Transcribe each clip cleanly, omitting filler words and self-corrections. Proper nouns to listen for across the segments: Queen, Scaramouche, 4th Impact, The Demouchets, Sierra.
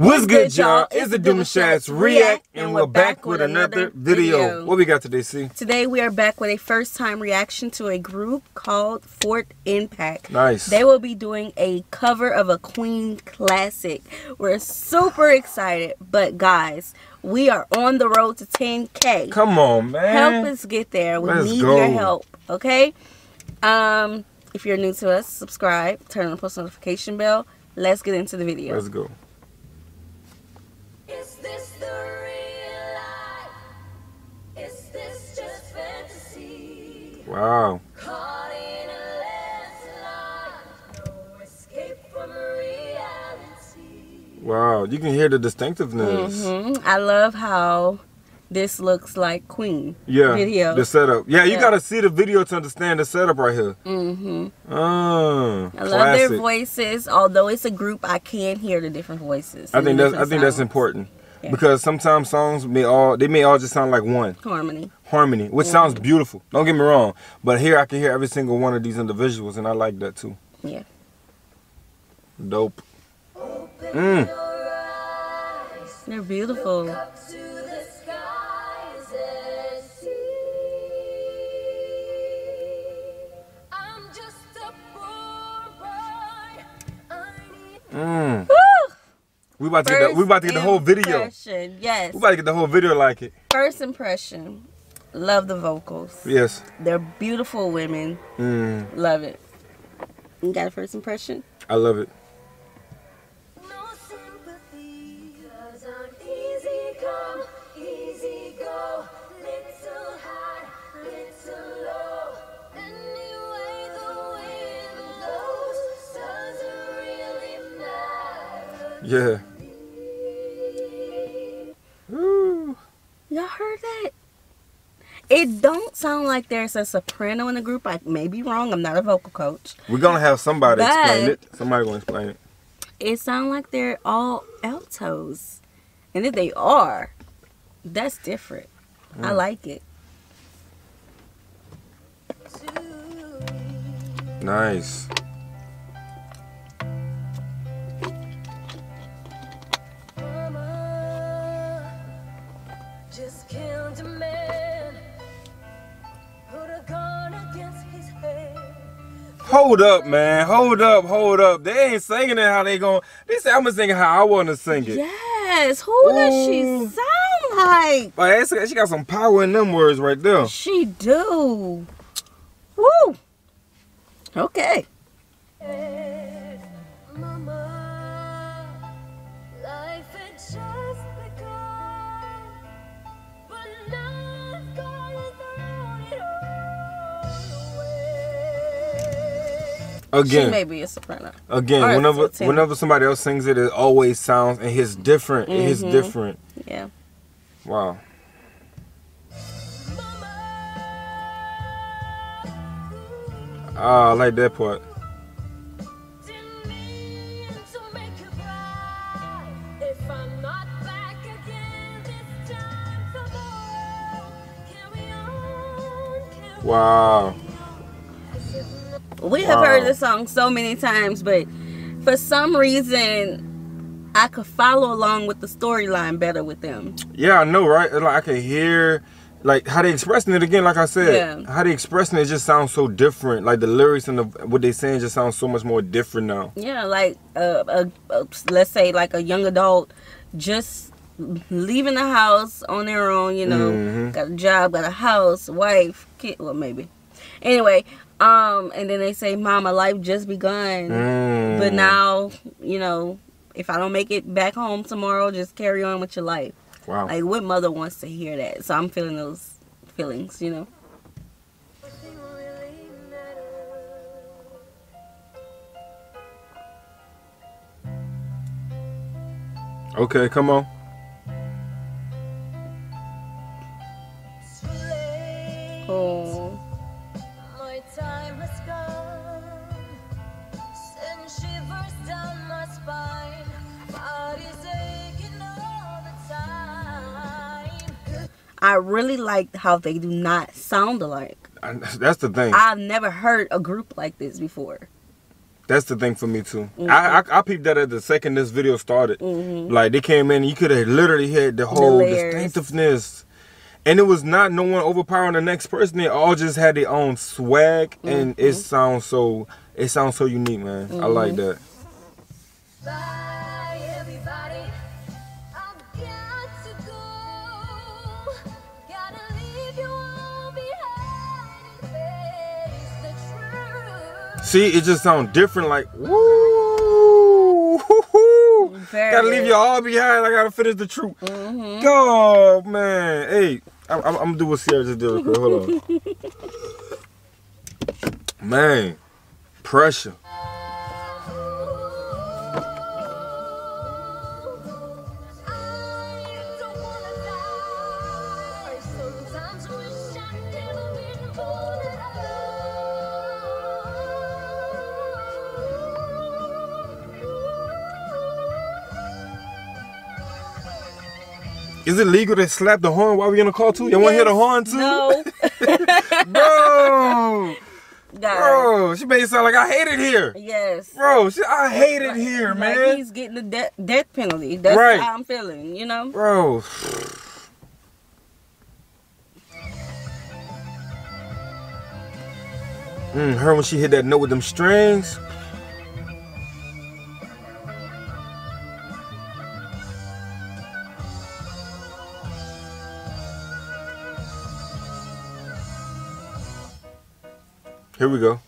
What's good, y'all? It's the Demouchets React, and we're back with another video. What we got today, C? Today we are back with a first-time reaction to a group called 4th Impact. Nice. They will be doing a cover of a Queen classic. We're super excited, but guys, we are on the road to 10K. Come on, man. Help us get there. We need your help, okay? If you're new to us, subscribe, turn on the post notification bell. Let's get into the video. Let's go. Wow. Caught in a landslide, no escape from reality. Wow, you can hear the distinctiveness. I love how this looks like Queen. Yeah, video. The setup. Yeah, you gotta see the video to understand the setup right here. I classic. Love their voices. Although it's a group, I can hear the different voices. I think that's important. Yeah. Because sometimes songs may all just sound like one harmony, which sounds beautiful. Don't get me wrong, but here I can hear every single one of these individuals, and I like that too. Yeah. Dope. They're beautiful. We about to get the whole video. Yes. We about to get the whole video like it. First impression. Love the vocals. Yes. They're beautiful women. Love it. You got a first impression? I love it. No sympathy, 'cause I'm easy come, easy go. Little high, little low. Anyway, the wind blows doesn't really matter. Yeah. Y'all heard that? It don't sound like there's a soprano in the group. I may be wrong. I'm not a vocal coach. We're going to have somebody explain it. Somebody going to explain it. It sounds like they're all altos. And if they are, that's different. I like it. Nice. Hold up, man. Hold up, hold up. They ain't singing it how they gon'. They say I'm gonna sing it how I wanna sing it. Yes. Who does she sound like? But she got some power in them words right there. She do. Woo. Okay. Mama, life had just begun, but love got thrown it all away. Again, she may be a soprano. Again, whenever somebody else sings it, it always sounds and it's different. It's different. Yeah. Wow. Ah, I like that part. Wow. We have heard this song so many times, but for some reason, I could follow along with the storyline better with them. Yeah, I know, right? Like I could hear, like how they expressing it again. Like I said, how they expressing it just sounds so different. Like the lyrics and what they saying just sounds so much more different now. Yeah, like let's say like a young adult just leaving the house on their own. You know, got a job, got a house, wife, kid. Well, maybe. Anyway. And then they say, Mama, life just begun. But now, you know, if I don't make it back home tomorrow, just carry on with your life. Wow. Like, what mother wants to hear that? So I'm feeling those feelings, you know? Okay, come on. I really like how they do not sound alike. That's the thing. I've never heard a group like this before. That's the thing for me too. Mm-hmm. I peeped that at the second this video started. Mm-hmm. Like they came in, you could have literally had the whole distinctiveness. And it was not no one overpowering the next person. They all just had their own swag, mm-hmm. and it sounds so unique, man. Mm-hmm. I like that. Bye, everybody. I've got to go. Gotta leave you all behind. Face the truth. See, it just sounds different, like woo, hoo, hoo. Gotta leave you all behind. I gotta finish the truth. Mm-hmm. God, man. Hey, I'm gonna do what Sierra just did real quick. Hold on. Man, pressure. Is it legal to slap the horn while we're in a car too? You want to hear the horn too? No. Bro. Nah. Bro, she made it sound like I hate it here. Yes. Bro, I hate it here, man. Like he's getting the death penalty. That's how I'm feeling, you know? Bro. Her when she hit that note with them strings. Here we go.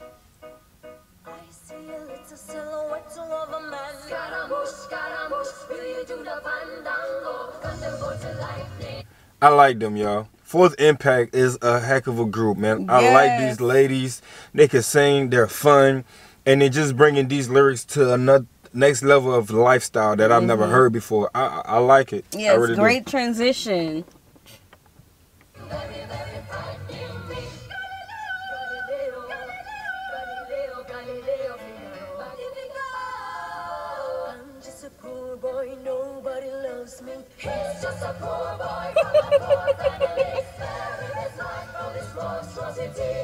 I see a little silhouette of a man. Scaramouche, scaramouche, will you do the fandango? Thunderbolt and lightning. I like them, y'all. 4th Impact is a heck of a group, man. Yes. I like these ladies. They can sing, they're fun, and they're just bringing these lyrics to another next level of lifestyle that I've never heard before. I like it. Yes, I really great do. Transition. He's just a poor boy from the north, and he lives there in his life from this monstrosity.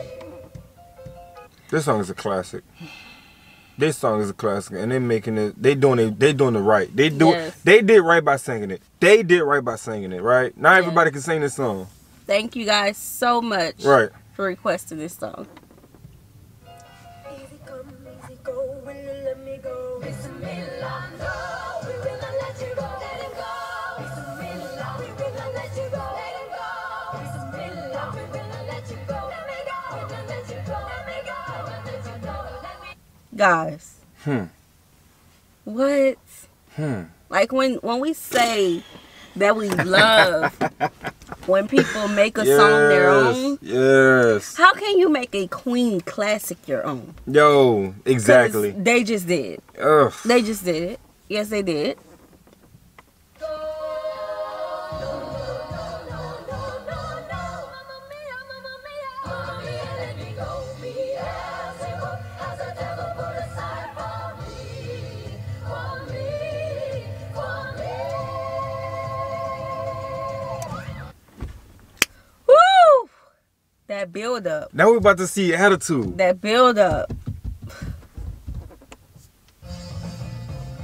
This song is a classic. This song is a classic, and they're making it. They doing it right. They did right by singing it. They did right by singing it. Right? Not everybody can sing this song. Thank you guys so much. For requesting this song. Easy come, easy go, will you let me go? It's a Milano. Guys, what? Like when we say that we love when people make a song their own. Yes. How can you make a Queen classic your own? Yo, exactly. They just did. Ugh. They just did it. Yes, they did. That build up. Now we're about to see attitude. That build up.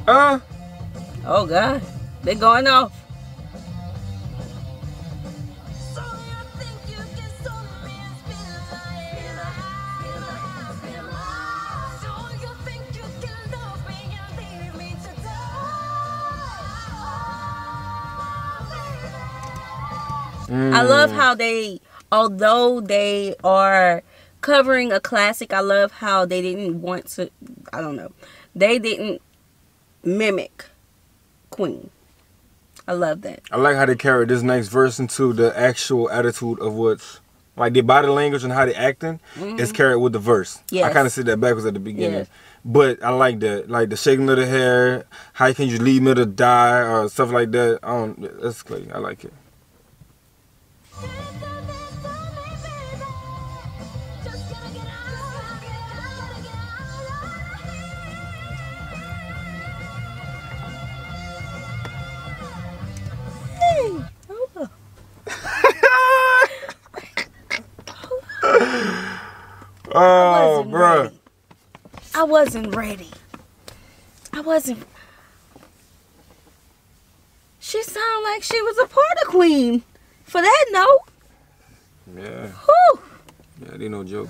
Oh God, they're going off. So you think you can stop me? It's been alive. So you think you can love me and leave me to die? I love how they. Although they are covering a classic, I love how they didn't want to, I don't know, they didn't mimic Queen. I love that. I like how they carried this next verse into the actual attitude of what's, like their body language and how they're acting is carried with the verse. Yes. I kind of said that backwards at the beginning. Yes. But I like that. Like the shaking of the hair, how can you leave me to die, or stuff like that. That's crazy. I like it. Oh, bro! I wasn't ready. I wasn't. She sounded like she was a part of Queen. For that note. Yeah. Whew. Yeah, that ain't no joke.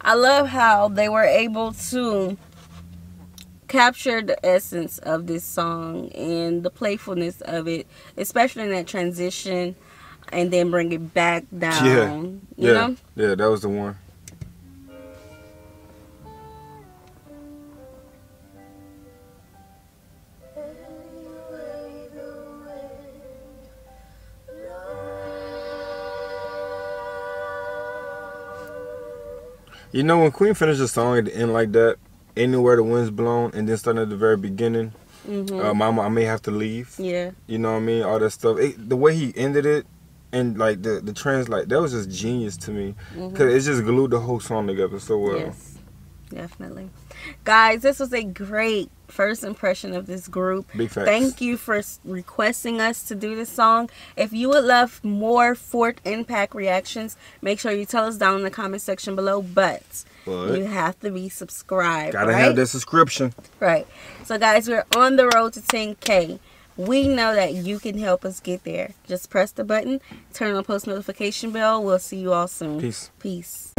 I love how they were able to capture the essence of this song and the playfulness of it, especially in that transition, and then bring it back down. Yeah, you know? Yeah, that was the one. You know, when Queen finishes a song at the end like that, anywhere the wind's blown, and then starting at the very beginning, Mama, I may have to leave. Yeah. You know what I mean? All that stuff. The way he ended it, and like the trends, like that was just genius to me. Because it just glued the whole song together so well. Yes, definitely. Guys, this was a great first impression of this group. Big facts. Thank you for requesting us to do this song. If you would love more 4th Impact reactions, make sure you tell us down in the comment section below, but you have to be subscribed. Gotta have that subscription. Right. So guys, we're on the road to 10K. We know that you can help us get there. Just press the button, turn on the post notification bell. We'll see you all soon. Peace. Peace.